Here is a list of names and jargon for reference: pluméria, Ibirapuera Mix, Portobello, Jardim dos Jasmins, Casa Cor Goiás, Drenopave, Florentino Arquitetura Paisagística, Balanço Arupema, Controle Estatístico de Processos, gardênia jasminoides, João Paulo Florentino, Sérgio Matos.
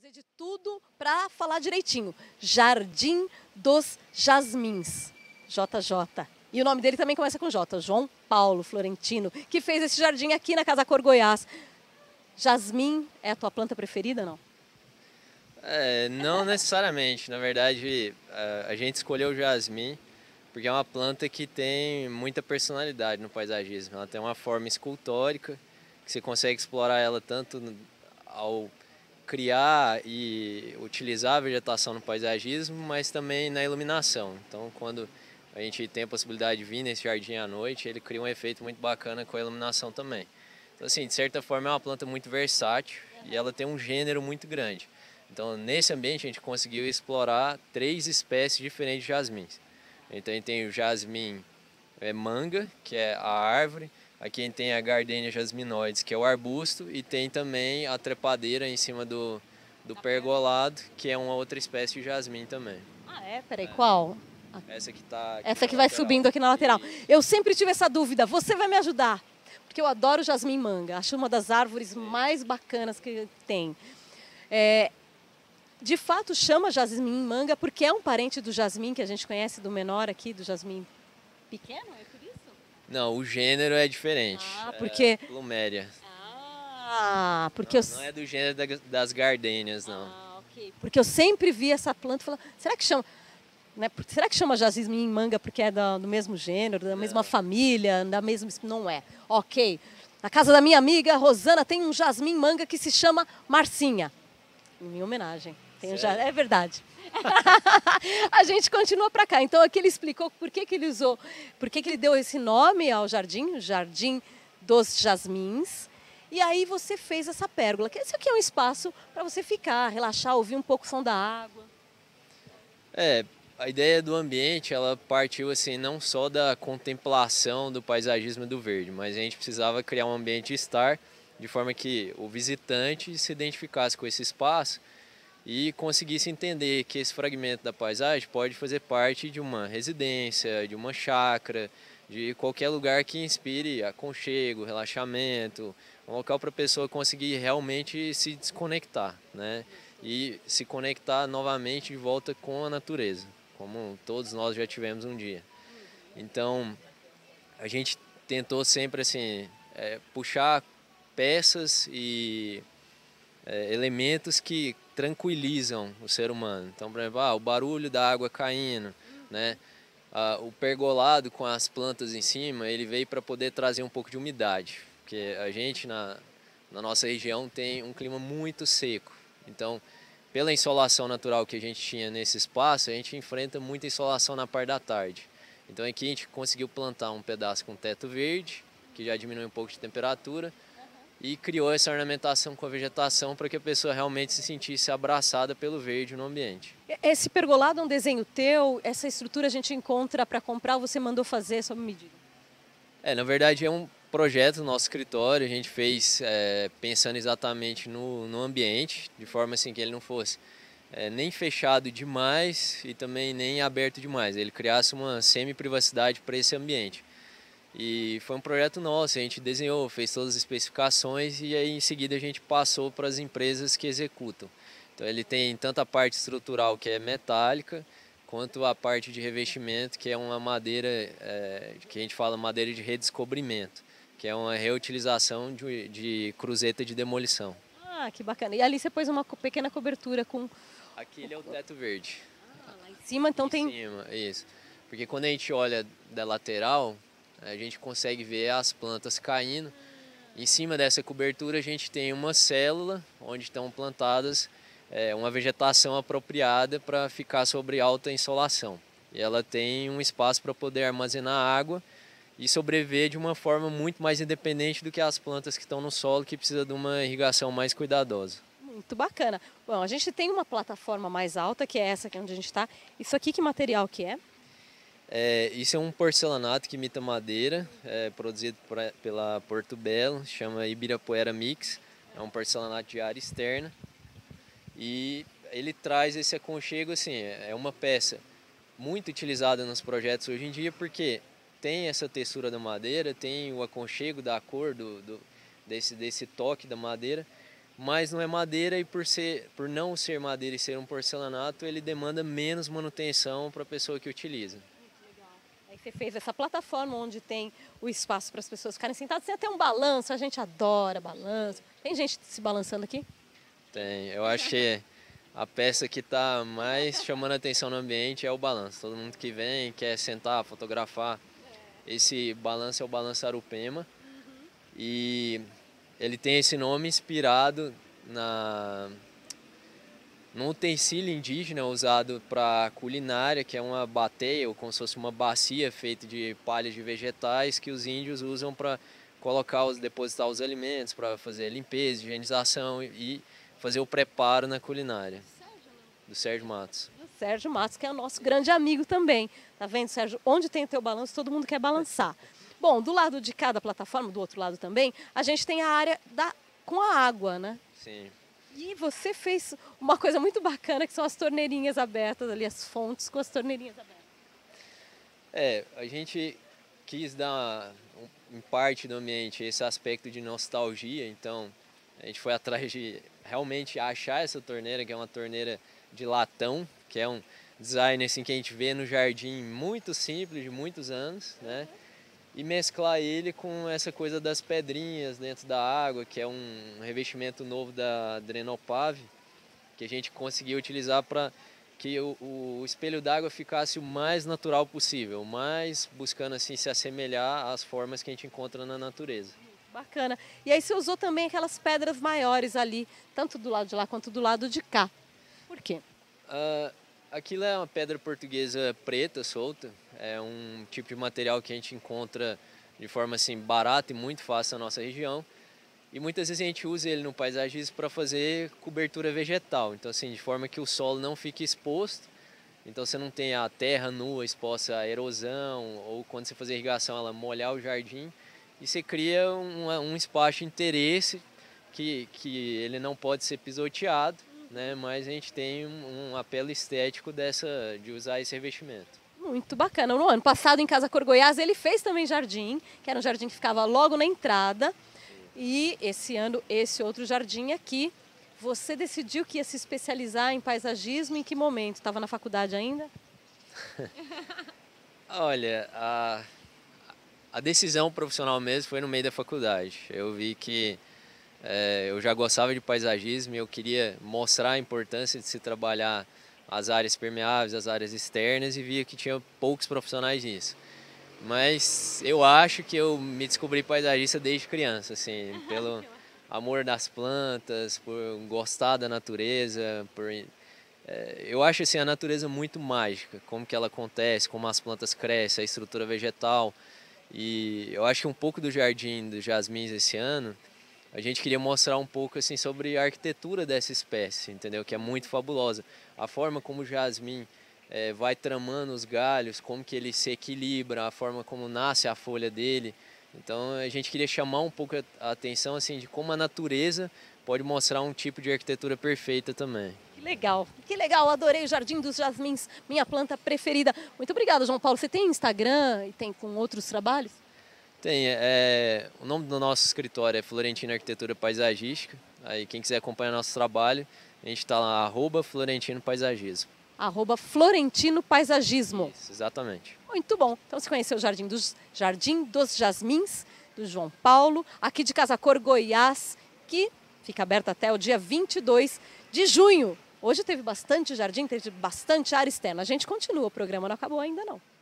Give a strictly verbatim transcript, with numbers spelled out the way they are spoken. fazer de tudo para falar direitinho. Jardim dos Jasmins, J J. E o nome dele também começa com J, João Paulo Florentino, que fez esse jardim aqui na Casa Cor Goiás. Jasmim é a tua planta preferida, não? É, não necessariamente. Na verdade, a gente escolheu o jasmim porque é uma planta que tem muita personalidade no paisagismo. Ela tem uma forma escultórica, que você consegue explorar ela tanto ao criar e utilizar a vegetação no paisagismo, mas também na iluminação. Então, quando a gente tem a possibilidade de vir nesse jardim à noite, ele cria um efeito muito bacana com a iluminação também. Então, assim, de certa forma, é uma planta muito versátil e ela tem um gênero muito grande. Então, nesse ambiente, a gente conseguiu explorar três espécies diferentes de jasmins. Então, a gente tem o jasmim é, manga, que é a árvore. Aqui a gente tem a gardênia jasminoides, que é o arbusto. E tem também a trepadeira em cima do, do pergolado, que é uma outra espécie de jasmim também. Ah, é? Peraí, é. Qual? Essa que, tá aqui essa que vai subindo aqui na lateral. E... Eu sempre tive essa dúvida. Você vai me ajudar? Porque eu adoro jasmim manga. Acho uma das árvores Sim. mais bacanas que tem. É, de fato, chama jasmim manga porque é um parente do jasmim que a gente conhece, do menor aqui, do jasmim pequeno? É por isso? Não, o gênero é diferente. Ah, porque... É pluméria. Ah, porque... Não, eu... não é do gênero das gardênias, não. Ah, ok. Porque eu sempre vi essa planta e falava, será que chama... Né? Será que chama jasmim manga porque é do, do mesmo gênero, da mesma não. família, da mesma... Não é. Ok. Na casa da minha amiga, Rosana, tem um jasmim manga que se chama Marcinha. Em minha homenagem. Tem um jasmim... É verdade. A gente continua para cá. Então, aqui ele explicou por que, que ele usou, por que, que ele deu esse nome ao jardim, Jardim dos Jasmins. E aí você fez essa pérgola. Esse aqui é um espaço para você ficar, relaxar, ouvir um pouco o som da água. É... A ideia do ambiente, ela partiu assim, não só da contemplação do paisagismo do verde, mas a gente precisava criar um ambiente de estar, de forma que o visitante se identificasse com esse espaço e conseguisse entender que esse fragmento da paisagem pode fazer parte de uma residência, de uma chácara, de qualquer lugar que inspire aconchego, relaxamento, um local para a pessoa conseguir realmente se desconectar, né? E se conectar novamente de volta com a natureza, como todos nós já tivemos um dia. Então, a gente tentou sempre assim, é, puxar peças e é, elementos que tranquilizam o ser humano. Então, por exemplo, ah, o barulho da água caindo, né? Ah, o pergolado com as plantas em cima, ele veio para poder trazer um pouco de umidade. Porque a gente, na, na nossa região, tem um clima muito seco. Então, pela insolação natural que a gente tinha nesse espaço, a gente enfrenta muita insolação na parte da tarde. Então aqui a gente conseguiu plantar um pedaço com teto verde, que já diminui um pouco de temperatura, e criou essa ornamentação com a vegetação para que a pessoa realmente se sentisse abraçada pelo verde no ambiente. Esse pergolado é um desenho teu? Essa estrutura a gente encontra para comprar, você mandou fazer sob medida? É, na verdade é um projeto do nosso escritório, a gente fez é, pensando exatamente no, no ambiente, de forma assim que ele não fosse é, nem fechado demais e também nem aberto demais, ele criasse uma semi-privacidade para esse ambiente. E foi um projeto nosso, a gente desenhou, fez todas as especificações e aí em seguida a gente passou para as empresas que executam. Então ele tem tanto a parte estrutural que é metálica, quanto a parte de revestimento que é uma madeira, é, que a gente fala madeira de redescobrimento, que é uma reutilização de, de cruzeta de demolição. Ah, que bacana. E ali você pôs uma pequena cobertura com... Aqui ele é o teto verde. Ah, lá em cima então em tem... Em cima, isso. Porque quando a gente olha da lateral, a gente consegue ver as plantas caindo. Em cima dessa cobertura a gente tem uma célula onde estão plantadas é, uma vegetação apropriada para ficar sobre alta insolação. E ela tem um espaço para poder armazenar água e sobreviver de uma forma muito mais independente do que as plantas que estão no solo, que precisa de uma irrigação mais cuidadosa. Muito bacana. Bom, a gente tem uma plataforma mais alta, que é essa aqui onde a gente está. Isso aqui, que material que é? É isso é um porcelanato que imita madeira, é, produzido pra, pela Portobello, chama Ibirapuera Mix. É um porcelanato de área externa. E ele traz esse aconchego, assim, é uma peça muito utilizada nos projetos hoje em dia, porque... Tem essa textura da madeira, tem o aconchego da cor, do, do, desse, desse toque da madeira, mas não é madeira e por, ser, por não ser madeira e ser um porcelanato, ele demanda menos manutenção para a pessoa que utiliza. Você fez essa plataforma onde tem o espaço para as pessoas ficarem sentadas, tem até um balanço, a gente adora balanço. Tem gente se balançando aqui? Tem, eu achei a peça que está mais chamando a atenção no ambiente é o balanço. Todo mundo que vem quer sentar, fotografar. Esse balanço é o Balanço Arupema, uhum. E ele tem esse nome inspirado na... num utensílio indígena usado para culinária, que é uma bateia, ou como se fosse uma bacia feita de palhas de vegetais que os índios usam para colocar, os, depositar os alimentos, para fazer limpeza, higienização e fazer o preparo na culinária. Do Sérgio Matos. Do Sérgio Matos, que é o nosso grande amigo também. Tá vendo, Sérgio? Onde tem o teu balanço, todo mundo quer balançar. Bom, do lado de cada plataforma, do outro lado também, a gente tem a área da, com a água, né? Sim. E você fez uma coisa muito bacana, que são as torneirinhas abertas ali, as fontes com as torneirinhas abertas. É, a gente quis dar, em parte do ambiente, esse aspecto de nostalgia. Então, a gente foi atrás de realmente achar essa torneira, que é uma torneira de latão, que é um design assim, que a gente vê no jardim muito simples, de muitos anos, né? E mesclar ele com essa coisa das pedrinhas dentro da água, que é um revestimento novo da Drenopave, que a gente conseguiu utilizar para que o, o espelho d'água ficasse o mais natural possível, mais buscando assim se assemelhar às formas que a gente encontra na natureza. Bacana. E aí você usou também aquelas pedras maiores ali, tanto do lado de lá quanto do lado de cá. Por quê? Uh, Aquilo é uma pedra portuguesa preta, solta. É um tipo de material que a gente encontra de forma assim, barata e muito fácil na nossa região. E muitas vezes a gente usa ele no paisagismo para fazer cobertura vegetal. Então assim, de forma que o solo não fique exposto. Então você não tem a terra nua exposta à erosão, ou quando você fazer irrigação ela molhar o jardim. E você cria um, um espaço de interesse que, que ele não pode ser pisoteado. Né, mas a gente tem um, um apelo estético dessa, de usar esse revestimento. Muito bacana. No ano passado, em Casa Cor Goiás, ele fez também jardim, que era um jardim que ficava logo na entrada. E esse ano, esse outro jardim aqui. Você decidiu que ia se especializar em paisagismo em que momento? Estava na faculdade ainda? Olha, a, a decisão profissional mesmo foi no meio da faculdade. Eu vi que... É, eu já gostava de paisagismo e eu queria mostrar a importância de se trabalhar as áreas permeáveis, as áreas externas, e via que tinha poucos profissionais nisso. Mas eu acho que eu me descobri paisagista desde criança, assim, pelo amor das plantas, por gostar da natureza. Por, é, eu acho assim, a natureza muito mágica, como que ela acontece, como as plantas crescem, a estrutura vegetal. E eu acho que um pouco do Jardim dos Jasmins esse ano, a gente queria mostrar um pouco assim, sobre a arquitetura dessa espécie, entendeu? Que é muito fabulosa. A forma como o jasmim é, vai tramando os galhos, como que ele se equilibra, a forma como nasce a folha dele. Então a gente queria chamar um pouco a atenção assim, de como a natureza pode mostrar um tipo de arquitetura perfeita também. Que legal, que legal, adorei o Jardim dos Jasmins, minha planta preferida. Muito obrigada, João Paulo. Você tem Instagram e tem com outros trabalhos? Tem, é, o nome do nosso escritório é Florentino Arquitetura Paisagística. Aí quem quiser acompanhar nosso trabalho, a gente está lá, arroba Florentino Paisagismo. Arroba Florentino Paisagismo. Isso, exatamente. Muito bom. Então você conheceu o Jardim dos, Jardim dos Jasmins, do João Paulo, aqui de Casa Cor Goiás, que fica aberto até o dia vinte e dois de junho. Hoje teve bastante jardim, teve bastante área externa. A gente continua, o programa não acabou ainda não.